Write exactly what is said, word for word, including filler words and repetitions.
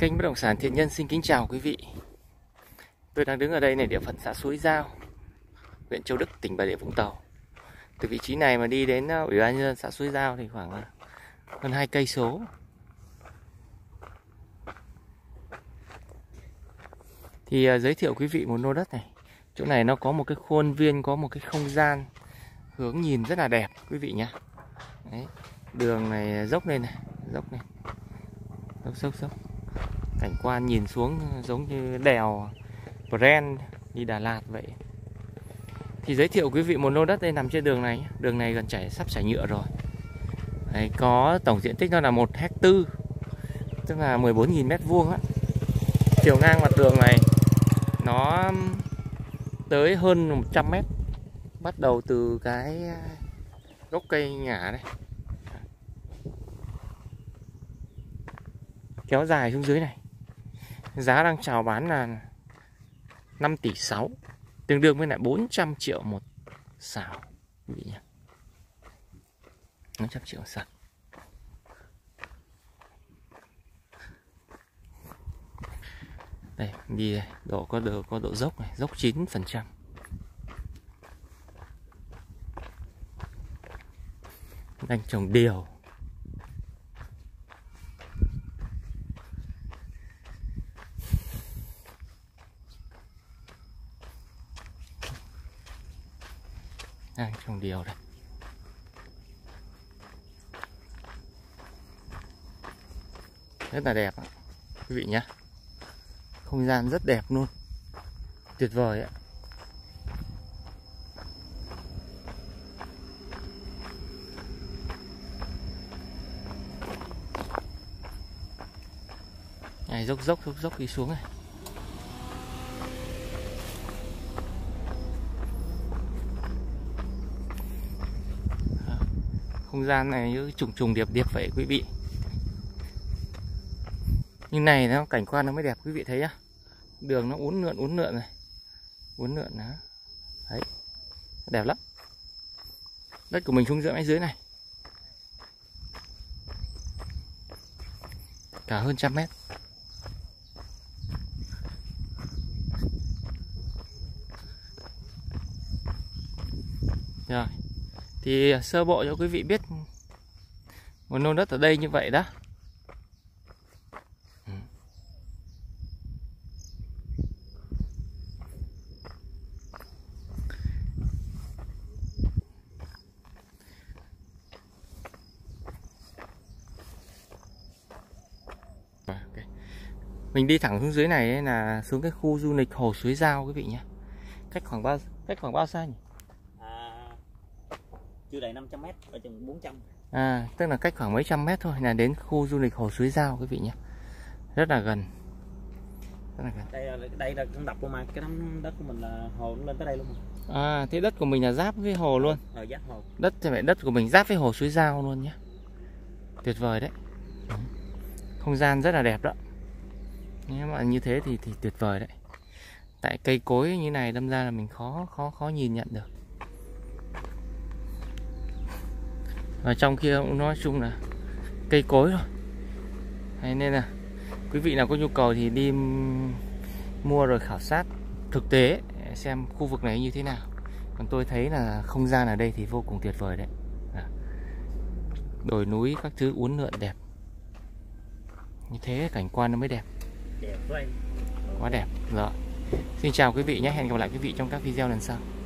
Kênh Bất Động Sản Thiện Nhân xin kính chào quý vị. Tôi đang đứng ở đây này, địa phận xã Suối Giao, huyện Châu Đức, tỉnh Bà Rịa Vũng Tàu. Từ vị trí này mà đi đến Ủy ban nhân dân xã Suối Giao thì khoảng hơn hai cây số. Thì giới thiệu quý vị một lô đất này. Chỗ này nó có một cái khuôn viên, có một cái không gian hướng nhìn rất là đẹp quý vị nhé. Đấy, đường này dốc lên này, dốc này, dốc dốc dốc. Cảnh quan nhìn xuống giống như đèo Prenn đi Đà Lạt vậy. Thì giới thiệu quý vị một lô đất đây nằm trên đường này. Đường này gần chảy sắp chảy nhựa rồi. Đấy, có tổng diện tích nó là một hectare, tức là mười bốn nghìn mét vuông á. Chiều ngang mặt đường này nó tới hơn một trăm mét, bắt đầu từ cái gốc cây ngả này kéo dài xuống dưới này. Giá đang chào bán là năm tỷ sáu, tương đương với lại bốn trăm triệu một sào. Bốn trăm triệu sào. Đây, đi đây, độ có độ có độ dốc này, dốc chín phần trăm. Đang trồng điều. Đang trồng điều đây. Rất là đẹp ạ quý vị nhé. Không gian rất đẹp luôn, tuyệt vời ạ. Này, dốc dốc dốc dốc đi xuống này. Không gian này như trùng trùng điệp điệp vậy quý vị. Như này nó cảnh quan nó mới đẹp quý vị thấy á. Đường nó uốn lượn uốn lượn này. Uốn lượn đó. Đấy. Đẹp lắm. Đất của mình xuống giữa mé dưới này. Cả hơn trăm mét. Rồi. Thì sơ bộ cho quý vị biết một lô đất ở đây như vậy đó. Mình đi thẳng xuống dưới này là xuống cái khu du lịch hồ Suối Giao quý vị nhé. Cách khoảng bao cách khoảng bao xa nhỉ? À, chưa đầy năm trăm mét, ở chừng bốn trăm. À, tức là cách khoảng mấy trăm mét thôi là đến khu du lịch hồ Suối Giao quý vị nhé. Rất là gần. Rất là gần. Đây là đây là đập luôn mà, cái nắm đất của mình là hồ nó lên tới đây luôn. Mà. À, thế đất của mình là giáp với hồ luôn. Ở giáp hồ. Đất thì phải đất của mình giáp với hồ Suối Giao luôn nhé. Tuyệt vời đấy. Không gian rất là đẹp đó. Nếu mà như thế thì thì tuyệt vời đấy. Tại cây cối như này đâm ra là mình khó khó khó nhìn nhận được. Và trong kia cũng nói chung là cây cối rồi. Thế nên là quý vị nào có nhu cầu thì đi mua rồi khảo sát thực tế xem khu vực này như thế nào. Còn tôi thấy là không gian ở đây thì vô cùng tuyệt vời đấy. Đồi núi các thứ uốn lượn đẹp. Như thế cảnh quan nó mới đẹp. Đẹp quá, quá đẹp rồi. Xin chào quý vị nhé, hẹn gặp lại quý vị trong các video lần sau.